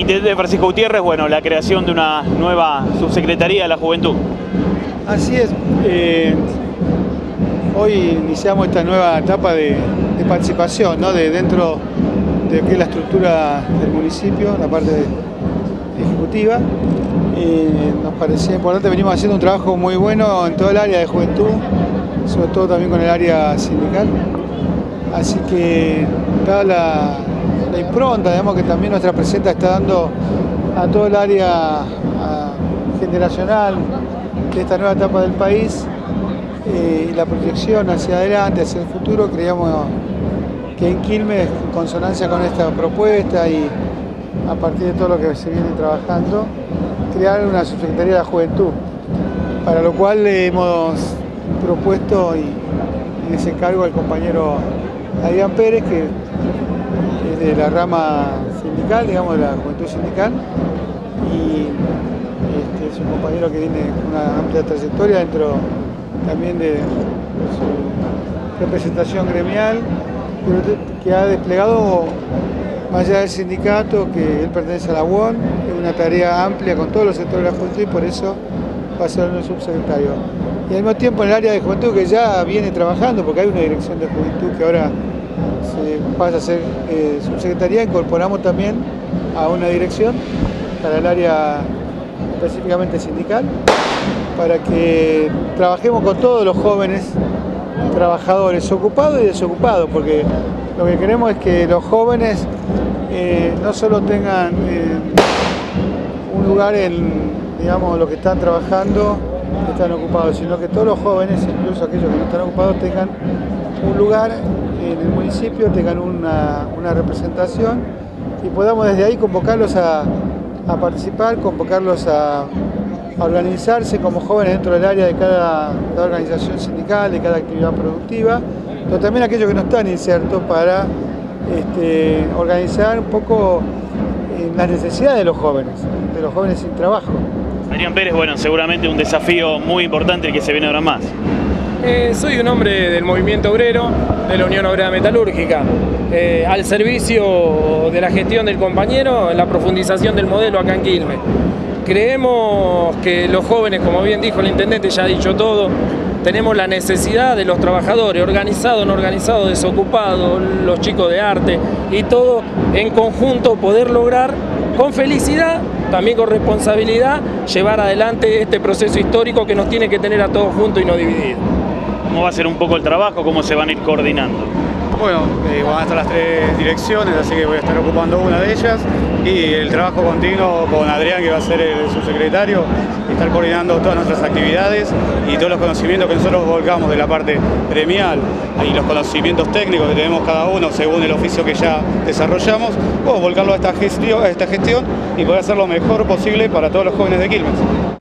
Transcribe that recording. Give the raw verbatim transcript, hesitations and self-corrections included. intendente Francisco Gutiérrez, bueno, la creación de una nueva subsecretaría de la Juventud. Así es. Eh, hoy iniciamos esta nueva etapa de, de participación, ¿no? De dentro de que la estructura del municipio, la parte de, ejecutiva. Eh, nos parecía importante, venimos haciendo un trabajo muy bueno en todo el área de juventud, sobre todo también con el área sindical. Así que da la, la impronta, digamos, que también nuestra presidenta está dando a todo el área a, generacional de esta nueva etapa del país, eh, y la proyección hacia adelante, hacia el futuro. Creíamos que en Quilmes, en consonancia con esta propuesta y a partir de todo lo que se viene trabajando, crear una subsecretaría de la Juventud, para lo cual le hemos propuesto y, en ese cargo al compañero Adrián Pérez, que es de la rama sindical, digamos, de la Juventud Sindical, y este, es un compañero que tiene una amplia trayectoria dentro también de, de su representación gremial, pero que ha desplegado, más allá del sindicato, que él pertenece a la U O N, es una tarea amplia con todos los sectores de la juventud, y por eso va a ser un subsecretario. Y al mismo tiempo en el área de juventud, que ya viene trabajando, porque hay una dirección de juventud que ahora se pasa a ser eh, subsecretaría, incorporamos también a una dirección para el área específicamente sindical, para que trabajemos con todos los jóvenes trabajadores, ocupados y desocupados, porque lo que queremos es que los jóvenes eh, no solo tengan eh, un lugar en, digamos, los que están trabajando, que están ocupados, sino que todos los jóvenes, incluso aquellos que no están ocupados, tengan un lugar en el municipio, tengan una, una representación, y podamos desde ahí convocarlos a, a participar, convocarlos a, a organizarse como jóvenes dentro del área de cada, cada organización sindical, de cada actividad productiva, pero también aquellos que no están insertos, para este, organizar un poco eh, las necesidades de los jóvenes, de los jóvenes sin trabajo. Adrián Pérez, bueno, seguramente un desafío muy importante el que se viene ahora más. Eh, soy un hombre del movimiento obrero, de la Unión Obrera Metalúrgica, eh, al servicio de la gestión del compañero, la profundización del modelo acá en Quilmes. Creemos que los jóvenes, como bien dijo el intendente, ya ha dicho todo, tenemos la necesidad de los trabajadores, organizados, no organizados, desocupados, los chicos de arte, y todo en conjunto poder lograr con felicidad, también con responsabilidad, llevar adelante este proceso histórico que nos tiene que tener a todos juntos y no divididos. ¿Cómo va a ser un poco el trabajo? ¿Cómo se van a ir coordinando? Bueno, eh, van a estar las tres direcciones, así que voy a estar ocupando una de ellas, y el trabajo continuo con Adrián, que va a ser el subsecretario, estar coordinando todas nuestras actividades y todos los conocimientos que nosotros volcamos de la parte gremial y los conocimientos técnicos que tenemos cada uno según el oficio que ya desarrollamos, o volcarlo a esta gestión, a esta gestión y poder hacer lo mejor posible para todos los jóvenes de Quilmes.